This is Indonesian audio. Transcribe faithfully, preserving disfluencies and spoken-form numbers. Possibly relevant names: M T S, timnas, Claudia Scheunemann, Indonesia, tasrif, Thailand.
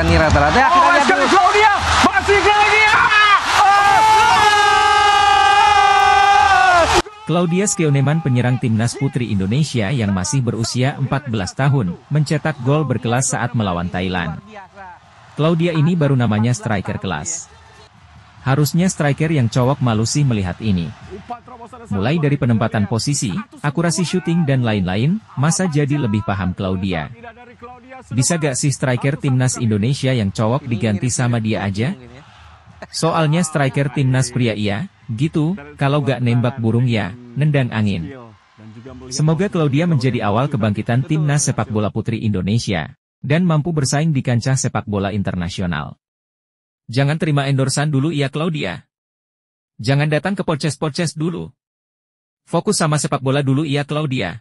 Ini rata-rata ya, kita lihat dulu. Claudia masih lagi. Claudia Scheunemann, penyerang timnas putri Indonesia yang masih berusia empat belas tahun, mencetak gol berkelas saat melawan Thailand. Claudia ini baru namanya striker kelas. Harusnya striker yang cowok malu sih melihat ini. Mulai dari penempatan posisi, akurasi syuting dan lain-lain, masa jadi lebih paham Claudia. Bisa gak sih striker timnas Indonesia yang cowok diganti sama dia aja? Soalnya striker timnas pria iya, gitu, kalau gak nembak burung ya, nendang angin. Semoga Claudia menjadi awal kebangkitan timnas sepak bola putri Indonesia, dan mampu bersaing di kancah sepak bola internasional. Jangan terima endorsan dulu ya Claudia. Jangan datang ke podcast-podcast dulu. Fokus sama sepak bola dulu ya Claudia.